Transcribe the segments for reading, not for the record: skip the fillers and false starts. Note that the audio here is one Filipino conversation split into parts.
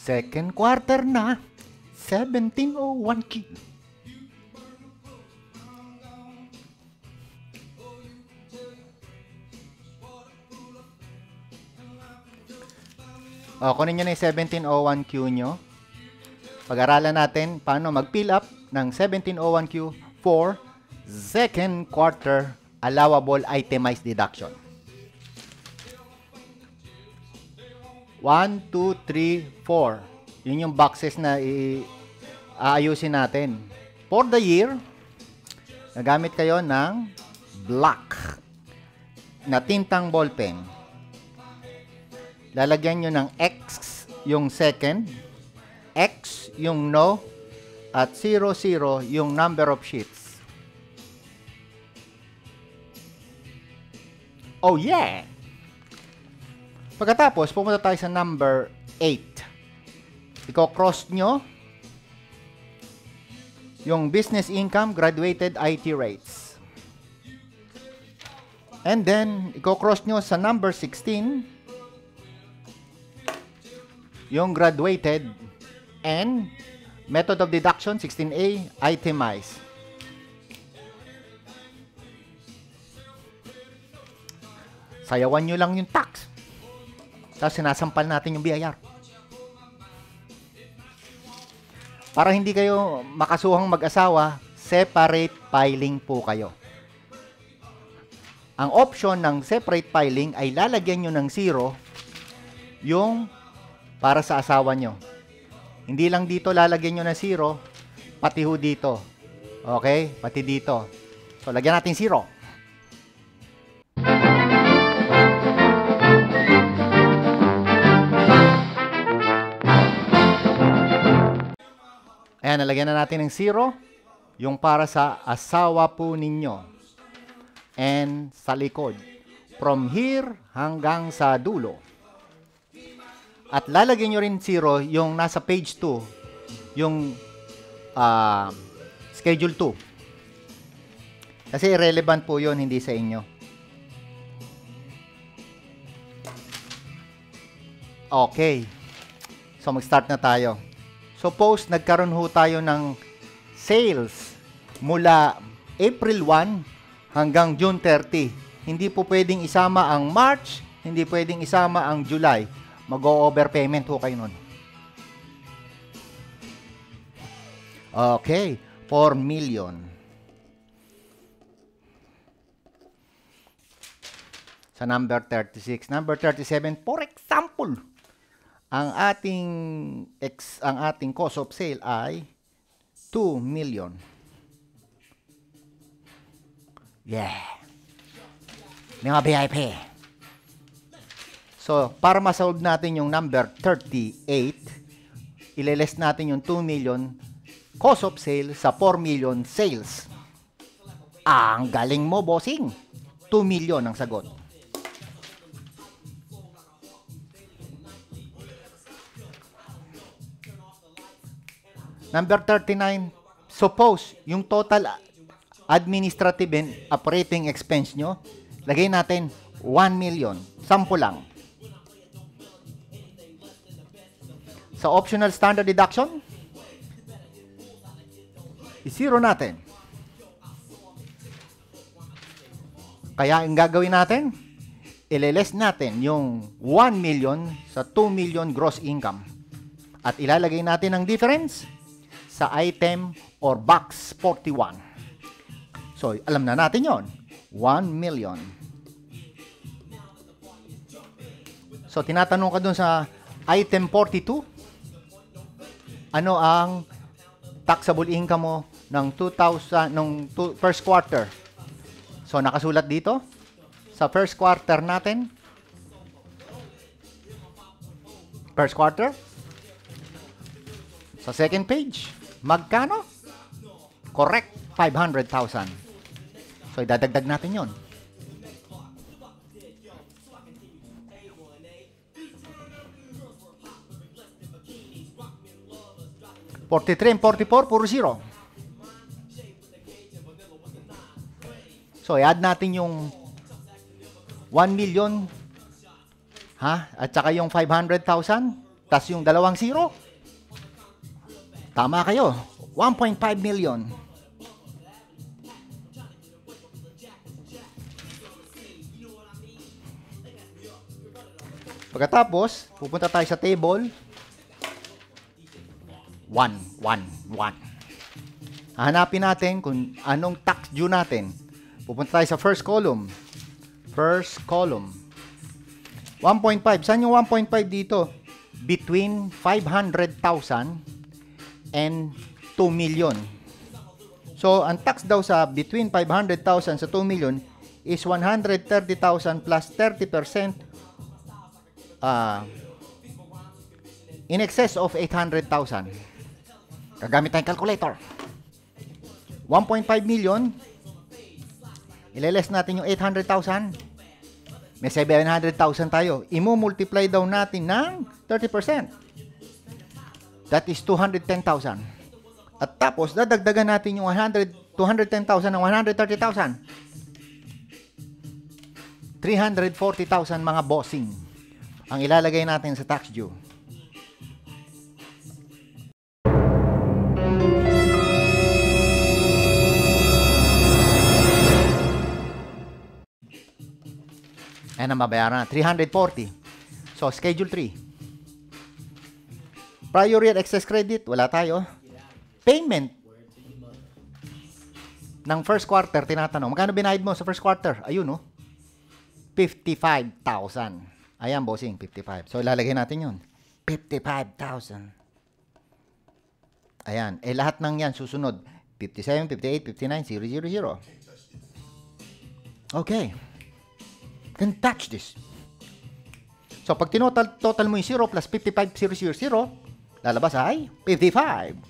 Second quarter na, 1701Q. O, kunin nyo na yung 1701Q nyo. Pag-aralan natin paano mag-fill up ng 1701Q for second quarter allowable itemized deduction. 1, 2, 3, 4. Yun yung boxes na aayusin natin. For the year, nagamit kayo ng black na tintang ballpen. Lalagyan nyo ng X yung second, X yung no, at 00 yung number of sheets. Oh yeah! Pagkatapos, pumunta tayo sa number 8. Iko-cross nyo yung business income, graduated IT rates. And then, iko-cross nyo sa number 16. Yung graduated and method of deduction 16A itemized. Sayawan nyo lang yung tax. Tapos sinasampal natin yung BIR. Para hindi kayo makasuhang mag-asawa, separate filing po kayo. Ang option ng separate filing ay lalagyan nyo ng 0 yung para sa asawa nyo. Hindi lang dito lalagyan nyo na 0, pati ho dito. Okay? Pati dito. So, lagyan natin 0. Ayan, nalagyan na natin ng 0, yung para sa asawa po ninyo. And sa likod. From here hanggang sa dulo. At lalagyan nyo rin 0 yung nasa page 2, yung schedule 2. Kasi irrelevant po yun, hindi sa inyo. Okay. So, mag-start na tayo. Suppose, nagkaroon ho tayo ng sales mula April 1 hanggang June 30. Hindi po pwedeng isama ang March, hindi pwedeng isama ang July. Mag-overpayment ho kayo nun. Okay. 4 million. Sa number 36. Number 37, for example, ang ating cost of sale ay 2 million. Yeah. Mga VIP. So, para ma-solve natin yung number 38, ileless natin yung 2 million cost of sale sa 4 million sales. Ang galing mo, bossing! 2 million ang sagot. Number 39, suppose yung total administrative and operating expense nyo, lagay natin 1 million. Sample lang. Sa optional standard deduction, i-zero natin. Kaya ang gagawin natin, ileless natin yung 1 million sa 2 million gross income. At ilalagay natin ang difference sa item or box 41. So, alam na natin yon, 1 million. So, tinatanong ka dun sa item 42, ano ang taxable income mo ng first quarter? So, nakasulat dito. Sa first quarter natin. First quarter. Sa second page. Magkano? Correct. 500,000. So, idadagdag natin yon. $43 and $44, puro 0. So, i-add natin yung 1 million Ha? At saka yung 500,000, tas yung dalawang zero. Tama kayo. 1.5 million. Pagkatapos, pupunta tayo sa table. 1, 1, 1. Hahanapin natin kung anong tax due natin. Pupunta tayo sa first column. First column. 1.5. Saan yung 1.5 dito? Between 500,000 and 2 million. So, ang tax daw sa between 500,000 sa 2 million is 130,000 plus 30%. In excess of 800,000. Gagamit tayong calculator. 1.5 million. Ile-less natin yung 800,000. May 700,000 tayo. I-multiply daw natin ng 30%. That is 210,000. At tapos, dadagdagan natin yung 210,000 ng 130,000. 340,000 mga bossing. Ang ilalagay natin sa tax due. Ayan ang mabayaran na. 340. So, Schedule 3. Prior year excess credit. Wala tayo. Payment. Ng first quarter, tinatanong. Magkano binayad mo sa first quarter? Ayun, no? 55,000. Ayan, bossing, 55. So, ilalagay natin yun. 55,000. Ayan. Eh, lahat ng yan susunod. 57, 58, 59, 0, 0, 0. Okay. Can touch this. So, pag total mo yung 0 plus 55, 0, 0, 0, lalabas ay 55.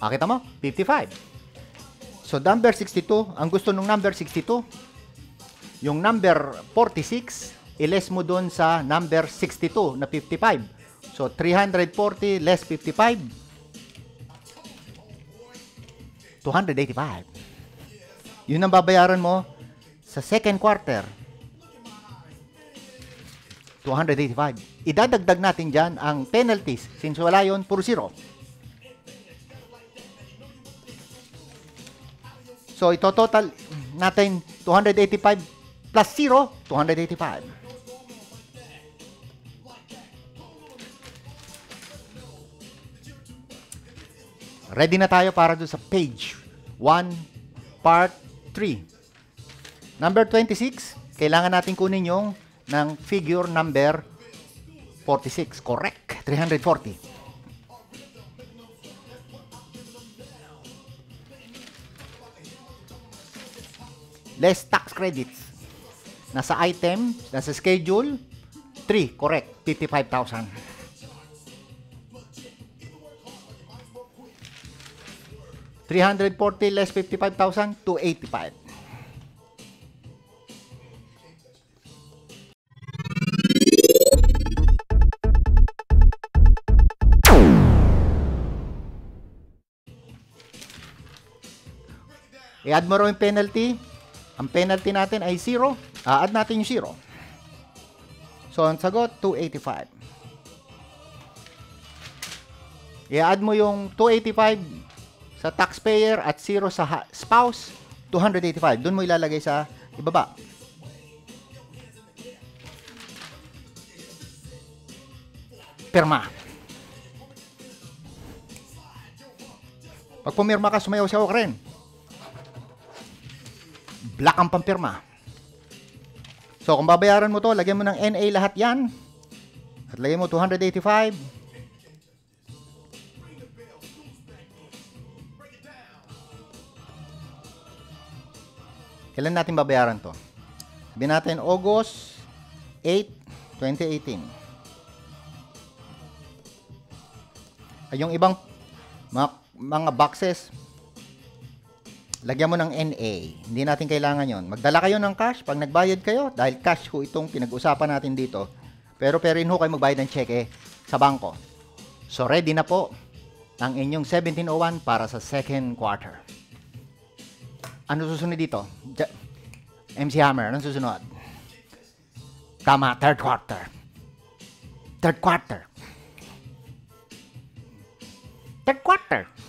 Makita mo? 55. So, number 62, ang gusto ng number 62, yung number 46, i-less mo dun sa number 62 na 55. So, 340 less 55, 285. Yun ang babayaran mo sa second quarter. 285. Idadagdag natin dyan ang penalties. Since wala yun, puro zero. So, ito total natin 285 plus 0, 285. Ready na tayo para doon sa page 1, part 3. Number 26, kailangan natin kunin yung ng figure number 46. Correct, 340. Less tax credits. Nasa item, nasa schedule, 3, correct, 55,000. $340 less 55,000, $285. I-add mo rin yung penalty. Ang penalty natin ay 0. A-add natin yung 0. So, ang sagot, 285. I-add mo yung 285 sa taxpayer at 0 sa spouse, 285. Doon mo ilalagay sa ibaba. Pirma. Pag pumirma ka, sumayaw siya ako rin. Black ang pampirma. So, kung babayaran mo to, lagyan mo ng NA lahat yan. At lagyan mo 285. Kailan natin babayaran to? Sabihin natin, August 8, 2018. Ay, yung ibang mga boxes, lagyan mo ng NA. Hindi natin kailangan yon. Magdala kayo ng cash pag nagbayad kayo dahil cash ho itong pinag-usapan natin dito. Pero perin ho kayo magbayad ng cheque sa bangko. So, ready na po ang inyong 1701 para sa second quarter. Ano susunod dito? MC Hammer, anong susunod? Tama, third quarter. Third quarter. Third quarter.